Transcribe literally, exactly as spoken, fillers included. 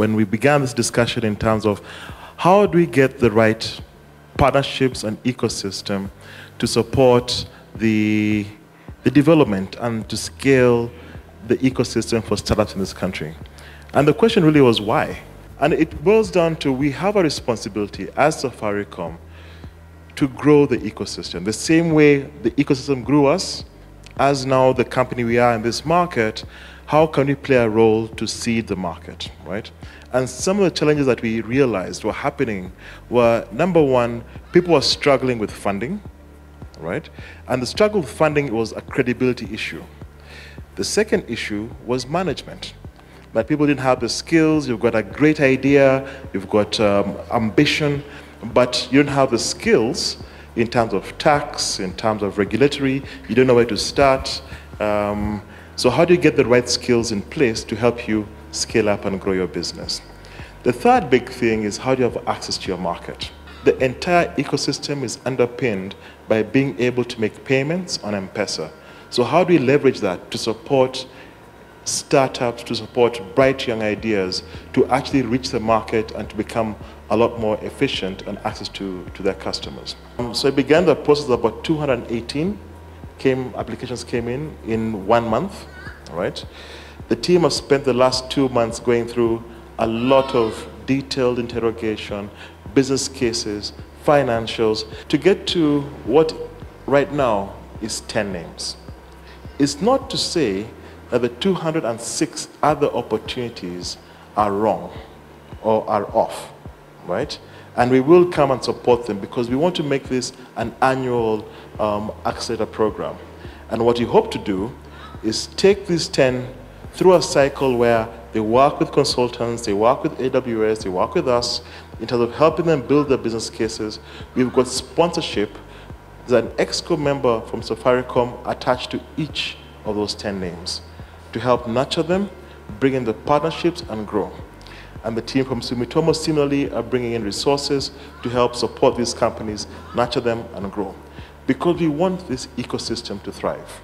when we began this discussion in terms of how do we get the right partnerships and ecosystem to support the, the development and to scale the ecosystem for startups in this country. And the question really was why? And it boils down to we have a responsibility as Safaricom to grow the ecosystem. The same way the ecosystem grew us, as now the company we are in this market, how can we play a role to seed the market, right? And some of the challenges that we realized were happening were, number one, people were struggling with funding, right? And the struggle with funding was a credibility issue. The second issue was management. That people didn't have the skills, you've got a great idea, you've got um, ambition, but you don't have the skills in terms of tax, in terms of regulatory, you don't know where to start. Um, so how do you get the right skills in place to help you scale up and grow your business? The third big thing is how do you have access to your market? The entire ecosystem is underpinned by being able to make payments on M-Pesa. So how do we leverage that to support startups, to support bright young ideas, to actually reach the market and to become a lot more efficient and access to, to their customers. Um, so I began the process of about two hundred eighteen came, applications came in in one month, right? The team has spent the last two months going through a lot of detailed interrogation, business cases, financials, to get to what right now is ten names. It's not to say that the two hundred six other opportunities are wrong or are off, right? And we will come and support them because we want to make this an annual um, accelerator program. And what we hope to do is take these ten through a cycle where they work with consultants, they work with A W S, they work with us in terms of helping them build their business cases. We've got sponsorship. There's an exco member from Safaricom attached to each of those ten names to help nurture them, bring in the partnerships and grow. And the team from Sumitomo similarly are bringing in resources to help support these companies, nurture them and grow. Because we want this ecosystem to thrive.